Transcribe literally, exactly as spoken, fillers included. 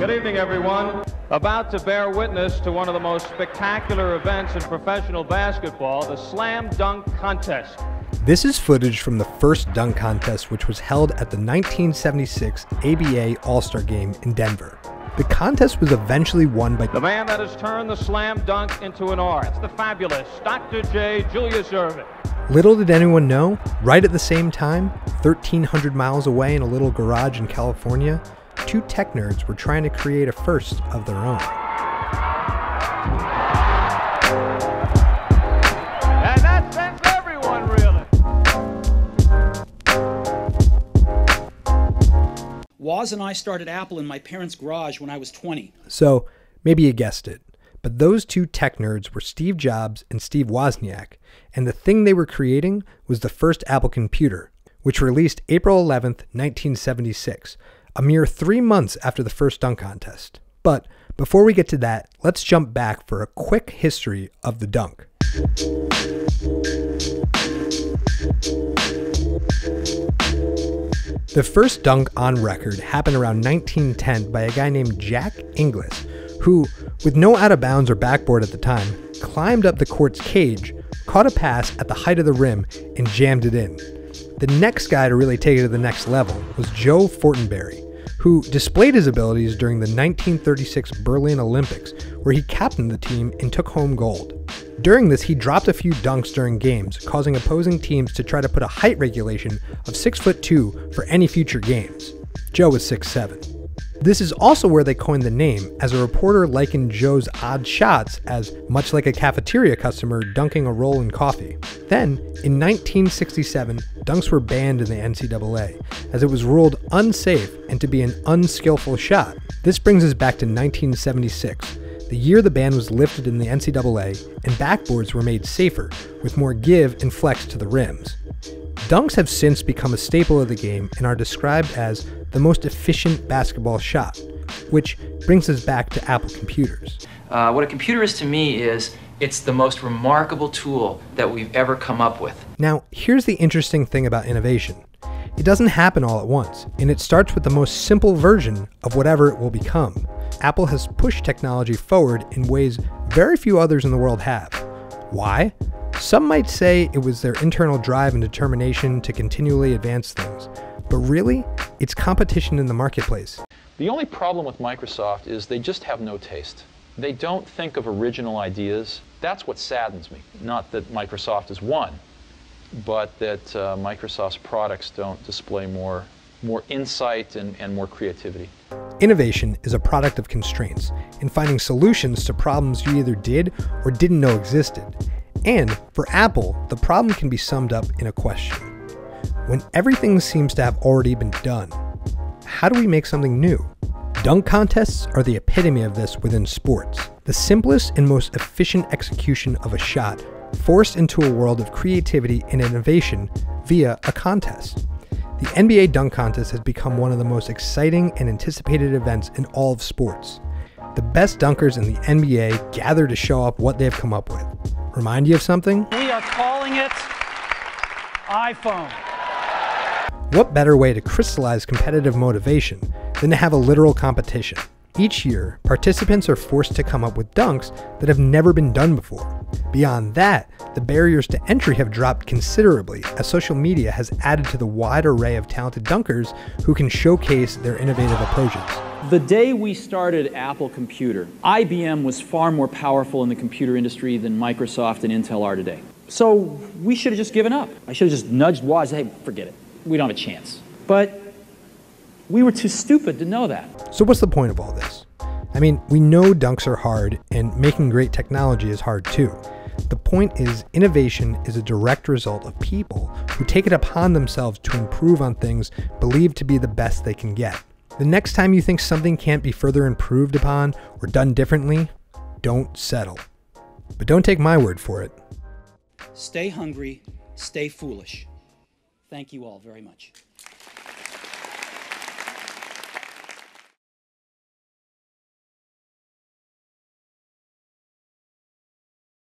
Good evening, everyone. About to bear witness to one of the most spectacular events in professional basketball, the slam dunk contest. This is footage from the first dunk contest, which was held at the nineteen seventy-six A B A All-Star Game in Denver. The contest was eventually won by the man that has turned the slam dunk into an art. It's the fabulous Doctor J. Julius Erving. Little did anyone know, right at the same time, thirteen hundred miles away in a little garage in California, two tech nerds were trying to create a first of their own. And that sends everyone reeling. Woz and I started Apple in my parents' garage when I was twenty. So, maybe you guessed it, but those two tech nerds were Steve Jobs and Steve Wozniak, and the thing they were creating was the first Apple computer, which released April eleventh, nineteen seventy-six, a mere three months after the first dunk contest. But before we get to that, let's jump back for a quick history of the dunk. The first dunk on record happened around nineteen ten by a guy named Jack Inglis, who, with no out of bounds or backboard at the time, climbed up the court's cage, caught a pass at the height of the rim, and jammed it in. The next guy to really take it to the next level was Joe Fortenberry, who displayed his abilities during the nineteen thirty-six Berlin Olympics, where he captained the team and took home gold. During this, he dropped a few dunks during games, causing opposing teams to try to put a height regulation of six foot two for any future games. Joe was six seven. This is also where they coined the name, as a reporter likened Joe's odd shots as much like a cafeteria customer dunking a roll in coffee. Then, in nineteen sixty-seven, dunks were banned in the N C double A, as it was ruled unsafe and to be an unskillful shot. This brings us back to nineteen seventy-six, the year the ban was lifted in the N C double A and backboards were made safer, with more give and flex to the rims. Dunks have since become a staple of the game and are described as the most efficient basketball shot, which brings us back to Apple computers. Uh, what a computer is to me is it's the most remarkable tool that we've ever come up with. Now, here's the interesting thing about innovation. It doesn't happen all at once, and it starts with the most simple version of whatever it will become. Apple has pushed technology forward in ways very few others in the world have. Why? Some might say it was their internal drive and determination to continually advance things, but really, it's competition in the marketplace. The only problem with Microsoft is they just have no taste. They don't think of original ideas. That's what saddens me. Not that Microsoft is one, but that uh, Microsoft's products don't display more, more insight and, and more creativity. Innovation is a product of constraints and finding solutions to problems you either did or didn't know existed. And for Apple, the problem can be summed up in a question. When everything seems to have already been done, how do we make something new? Dunk contests are the epitome of this within sports. The simplest and most efficient execution of a shot forced into a world of creativity and innovation via a contest. The N B A dunk contest has become one of the most exciting and anticipated events in all of sports. The best dunkers in the N B A gather to show up what they've come up with. Remind you of something? We are calling it iPhone. What better way to crystallize competitive motivation than to have a literal competition? Each year, participants are forced to come up with dunks that have never been done before. Beyond that, the barriers to entry have dropped considerably as social media has added to the wide array of talented dunkers who can showcase their innovative approaches. The day we started Apple Computer, I B M was far more powerful in the computer industry than Microsoft and Intel are today. So we should have just given up. I should have just nudged Woz, hey, forget it. We don't have a chance. But we were too stupid to know that. So what's the point of all this? I mean, we know dunks are hard, and making great technology is hard too. The point is, innovation is a direct result of people who take it upon themselves to improve on things believed to be the best they can get. The next time you think something can't be further improved upon or done differently, don't settle. But don't take my word for it. Stay hungry, stay foolish. Thank you all very much.